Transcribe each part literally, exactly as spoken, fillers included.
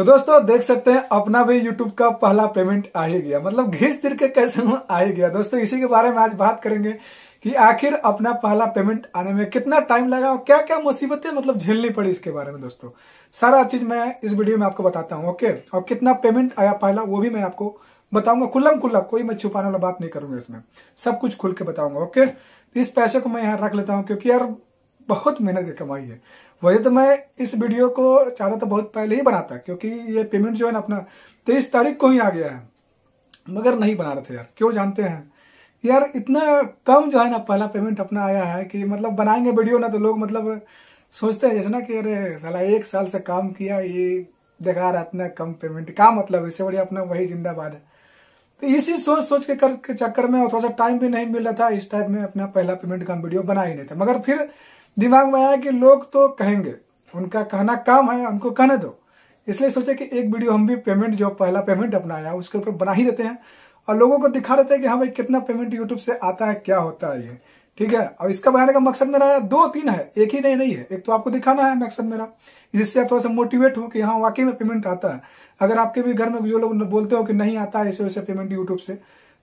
तो दोस्तों देख सकते हैं अपना भी YouTube का पहला पेमेंट आ ही गया, मतलब घिस तिर के कैसे आ ही गया। दोस्तों इसी के बारे में आज बात करेंगे कि आखिर अपना पहला पेमेंट आने में कितना टाइम लगा और क्या क्या मुसीबतें मतलब झेलनी पड़ी, इसके बारे में दोस्तों सारा चीज मैं इस वीडियो में आपको बताता हूँ। ओके, और कितना पेमेंट आया पहला वो भी मैं आपको बताऊंगा, खुल्लम खुल्ला, कोई मैं छुपाने वाला बात नहीं करूंगा, इसमें सब कुछ खुल के बताऊंगा। ओके, इस पैसे को मैं यहाँ रख लेता हूँ क्योंकि यार बहुत मेहनत की कमाई है। वजह तो मैं इस वीडियो को चाहता तो बहुत पहले ही बनाता क्योंकि ये पेमेंट जो है ना अपना तेईस तारीख को ही आ गया है, मगर नहीं बना रहे थे यार, क्यों जानते हैं यार, इतना कम जो है ना पहला पेमेंट अपना आया है कि मतलब बनाएंगे वीडियो ना तो लोग मतलब सोचते हैं जैसे ना कि अरे साला एक साल से काम किया ये देखा रहा इतना कम पेमेंट, क्या मतलब, इससे बढ़िया अपना वही जिंदाबाद है। तो इसी सोच सोच के कर के चक्कर में और थोड़ा सा टाइम भी नहीं मिल रहा था, इस टाइप में अपना पहला पेमेंट का वीडियो बना ही नहीं था। मगर फिर दिमाग में आया कि लोग तो कहेंगे, उनका कहना काम है, उनको कहने दो, इसलिए सोचे कि एक वीडियो हम भी पेमेंट जो पहला पेमेंट अपना आया उसके ऊपर बना ही देते हैं और लोगों को दिखा देते हैं कि हाँ भाई कितना पेमेंट यूट्यूब से आता है, क्या होता है ये, ठीक है। और इसका बनाने का मकसद मेरा दो तीन है, एक ही नहीं नहीं है, एक तो आपको दिखाना है मकसद मेरा, जिससे आप थोड़ा सा मोटिवेट हो कि हाँ वाकई में पेमेंट आता है। अगर आपके भी घर में जो लोग बोलते हो कि नहीं आता है ऐसे वैसे पेमेंट यूट्यूब से,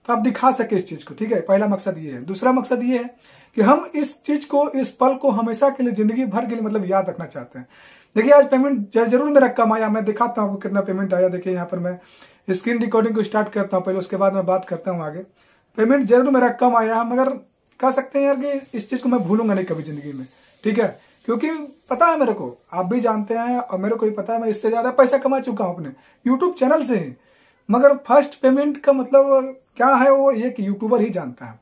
तो आप दिखा सके इस चीज को, ठीक है, पहला मकसद ये है। दूसरा मकसद ये है कि हम इस चीज को, इस पल को हमेशा के लिए, जिंदगी भर के लिए मतलब याद रखना चाहते हैं। देखिए आज पेमेंट जरूर मेरा कम आया, मैं दिखाता हूँ कितना पेमेंट आया। देखिए यहाँ पर मैं स्क्रीन रिकॉर्डिंग को स्टार्ट करता हूँ पहले, उसके बाद मैं बात करता हूँ आगे। पेमेंट जरूर मेरा कम आया, मगर कह सकते हैं यार कि इस चीज को मैं भूलूंगा नहीं कभी जिंदगी में, ठीक है, क्योंकि पता है मेरे को, आप भी जानते हैं और मेरे को भी पता है, मैं इससे ज्यादा पैसा कमा चुका हूँ अपने यूट्यूब चैनल से ही। मगर फर्स्ट पेमेंट का मतलब क्या है वो एक यूट्यूबर ही जानता है,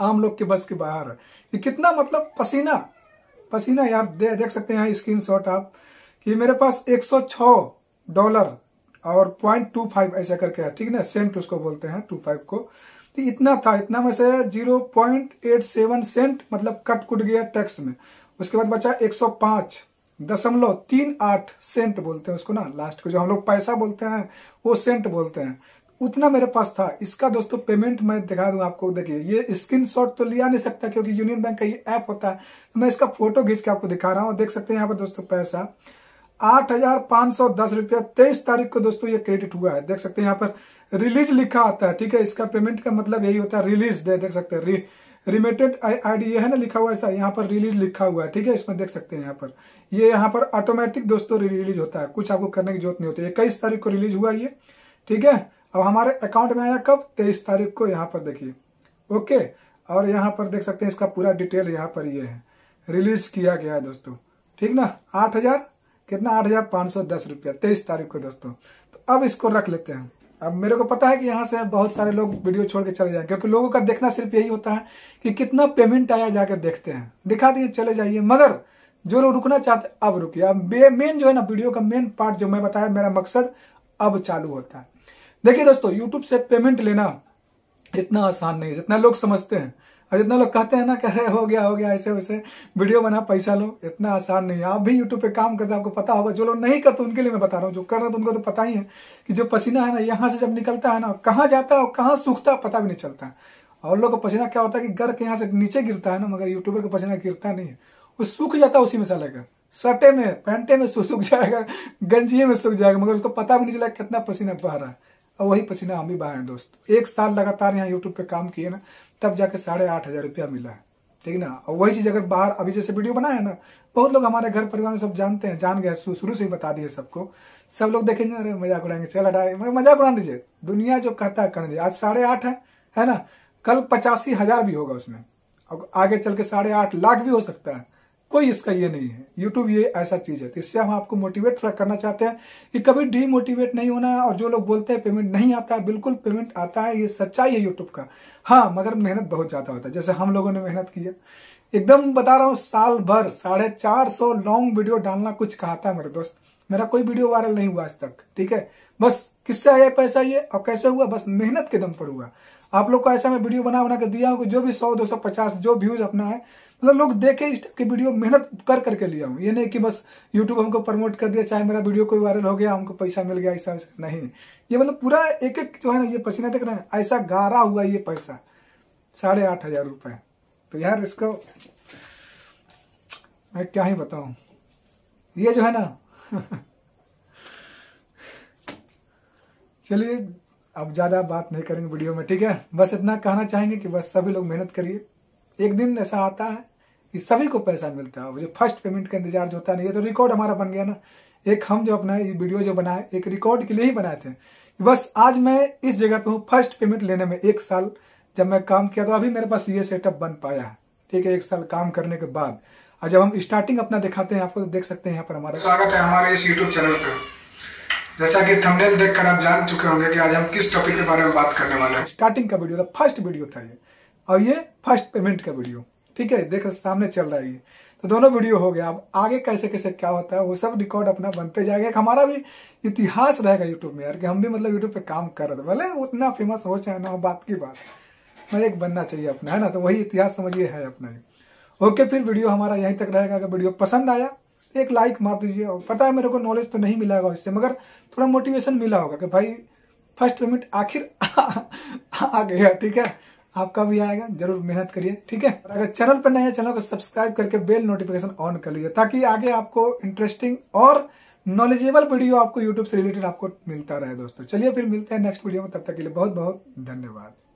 आम लोग के बस के बाहर है कि कितना मतलब पसीना पसीना यार। दे, देख सकते हैं स्क्रीन शॉट आप कि मेरे पास एक सौ छह डॉलर और पॉइंट टू फाइव ऐसा करके है, ठीक है ना, सेंट उसको बोलते हैं, टू फाइव को, तो इतना था, इतना में से zero point eight seven cent मतलब कट कुट गया टैक्स में। उसके बाद बचा एक सौ पांच दशमलव तीन आठ सेंट बोलते हैं उसको ना, लास्ट को जो हम लोग पैसा बोलते हैं वो सेंट बोलते हैं, उतना मेरे पास था। इसका दोस्तों पेमेंट मैं दिखा दूं आपको, देखिए ये स्क्रीनशॉट तो लिया नहीं सकता क्योंकि यूनियन बैंक का ये ऐप होता है, तो मैं इसका फोटो खींच के आपको दिखा रहा हूँ। देख सकते हैं यहाँ पर दोस्तों पैसा आठ हजार पांच सौ दस रुपया तेईस तारीख को दोस्तों ये क्रेडिट हुआ है। देख सकते हैं यहाँ पर रिलीज लिखा आता है, ठीक है, इसका पेमेंट का मतलब यही होता है रिलीज, दे देख सकते हैं रिमेटेड आईडी ये है ना लिखा हुआ ऐसा, यहाँ पर रिलीज लिखा हुआ है, ठीक है, इसमें देख सकते हैं यहाँ पर ये यहाँ पर ऑटोमेटिक दोस्तों रिलीज होता है, कुछ आपको करने की जरूरत नहीं होती। इक्कीस तारीख को रिलीज हुआ ये, ठीक है। अब हमारे अकाउंट में आया कब, तेईस तारीख को, यहाँ पर देखिए, ओके। और यहाँ पर देख सकते हैं इसका पूरा डिटेल यहाँ पर ये है, रिलीज किया गया है दोस्तों, ठीक ना, आठ हजार कितना आठ हजार पाँच सौ दस रुपया तेईस तारीख को दोस्तों। तो अब इसको रख लेते हैं। अब मेरे को पता है कि यहाँ से बहुत सारे लोग वीडियो छोड़ के चले जाएंगे क्योंकि लोगों का देखना सिर्फ यही होता है कि कितना पेमेंट आया, जाकर देखते हैं, दिखा दिए चले जाइए। मगर जो लोग रुकना चाहते अब रुकिए, अब मेन जो है ना वीडियो का मेन पार्ट जो मैं बताया मेरा मकसद अब चालू होता है। देखिए दोस्तों यूट्यूब से पेमेंट लेना इतना आसान नहीं है जितना लोग समझते हैं और जितना लोग कहते हैं ना, कह रहे हो गया हो गया ऐसे वैसे वीडियो बना पैसा लो, इतना आसान नहीं है। आप भी यूट्यूब पे काम करते हैं आपको पता होगा, जो लोग नहीं करते उनके लिए मैं बता रहा हूँ, जो कर रहे हैं उनको तो पता ही है कि जो पसीना है ना यहाँ से जब निकलता है ना कहाँ जाता है और कहाँ सूखता है पता भी नहीं चलता है। और लोग का पसीना क्या होता है कि गर्क यहाँ से नीचे गिरता है ना, मगर यूट्यूबर का पसीना गिरता नहीं है, वो सूख जाता है उसी में, सालेगा सटे में पैंटे में सूख जाएगा, गंजिये में सूख जाएगा, मगर उसको पता भी नहीं चला कितना पसीना बह रहा है। और वही पसीना हम भी बहाए हैं दोस्त, एक साल लगातार यहाँ यूट्यूब पे काम किए ना तब जाके साढ़े आठ हजार रुपया मिला है, ठीक ना। और वही चीज अगर बाहर अभी जैसे वीडियो बनाया है ना, बहुत लोग हमारे घर परिवार में सब जानते हैं, जान गए, शुरू से ही बता दिए सबको, सब लोग देखेंगे अरे मजाक उड़ाएंगे, चल हटाए मजाक उड़ा दीजिए, दुनिया जो कहता है करने दीजिए। आज साढ़े आठ है, है ना, कल पचासी हजार भी होगा उसमें और आगे चल के साढ़े आठ लाख भी हो सकता है, कोई इसका ये नहीं है। यूट्यूब ये ऐसा चीज है, तो इससे हम आपको मोटिवेट थोड़ा करना चाहते हैं कि कभी डीमोटिवेट नहीं होना है। और जो लोग बोलते हैं पेमेंट नहीं आता है, बिल्कुल पेमेंट आता है, ये सच्चाई है यूट्यूब का, हाँ, मगर मेहनत बहुत ज्यादा होता है, जैसे हम लोगों ने मेहनत की है, एकदम बता रहा हूँ, साल भर साढ़े चार सौ लॉन्ग वीडियो डालना कुछ कहता है मेरे दोस्त, मेरा कोई वीडियो वायरल नहीं हुआ आज तक, ठीक है। बस किससे आया पैसा ये और कैसे हुआ, बस मेहनत के दम पर हुआ। आप लोग को ऐसा मैं वीडियो बना बना कर दिया हूँ कि जो भी सौ दो सौ पचास जो व्यूज अपना है मतलब लोग देखे, इस टाइप की वीडियो मेहनत कर करके लिया हूँ, ये नहीं कि बस यूट्यूब हमको प्रमोट कर दिया, चाहे मेरा वीडियो कोई वायरल हो गया हमको पैसा मिल गया, ऐसा वैसा नहीं, ये मतलब पूरा एक एक जो है ना ये पसीना तक ना ऐसा गारा हुआ ये पैसा, साढ़े आठ हजार रुपये। तो यार इसको मैं क्या ही बताऊँ, ये जो है ना चलिए अब ज्यादा बात नहीं करेंगे वीडियो में, ठीक है। बस इतना कहना चाहेंगे कि बस सभी लोग मेहनत करिए, एक दिन ऐसा आता है कि सभी को पैसा मिलता है। जो फर्स्ट पेमेंट का इंतजार जो होता नहीं है, तो रिकॉर्ड हमारा बन गया ना। एक हम जो अपना ये वीडियो जो बनाए एक रिकॉर्ड के लिए ही बनाए थे। बस आज मैं इस जगह पे हूँ फर्स्ट पेमेंट लेने में। एक साल जब मैं काम किया तो अभी मेरे पास ये सेटअप बन पाया है, ठीक है, एक साल काम करने के बाद। और जब हम स्टार्टिंग अपना दिखाते हैं आपको, तो देख सकते हैं यहाँ पर हमारा स्वागत है हमारे इस यूट्यूब चैनल पे। जैसा कि थंबनेल देखकर आप जान चुके होंगे कि आज हम किस टॉपिक के बारे में बात करने वाले हैं। स्टार्टिंग का वीडियो था, फर्स्ट वीडियो था ये, और ये फर्स्ट पेमेंट का वीडियो, ठीक है। देखो सामने चल रहा है ये, तो दोनों वीडियो हो गया। अब आगे कैसे कैसे क्या होता है वो सब रिकॉर्ड अपना बनते जाएगा। हमारा भी इतिहास रहेगा यूट्यूब में यार, कि हम भी मतलब यूट्यूब पे काम कर रहे थे, भले उतना फेमस हो चाहे ना हो, बात की बात मैं एक बनना चाहिए अपना, है ना। तो वही इतिहास समझिए है अपना ही। ओके, फिर वीडियो हमारा यहीं तक रहेगा। अगर वीडियो पसंद आया एक लाइक मार दीजिए। और पता है मेरे को नॉलेज तो नहीं मिला होगा इससे, मगर थोड़ा मोटिवेशन मिला होगा कि भाई फर्स्ट पेमेंट आखिर आ गया, ठीक है। आपका भी आएगा, जरूर मेहनत करिए, ठीक है। अगर चैनल पर नए हैं चैनल को सब्सक्राइब करके बेल नोटिफिकेशन ऑन कर लीजिए, ताकि आगे आपको इंटरेस्टिंग और नॉलेजेबल वीडियो आपको यूट्यूब से रिलेटेड आपको मिलता रहे दोस्तों। चलिए फिर मिलते हैं नेक्स्ट वीडियो में, तब तक के लिए बहुत बहुत धन्यवाद।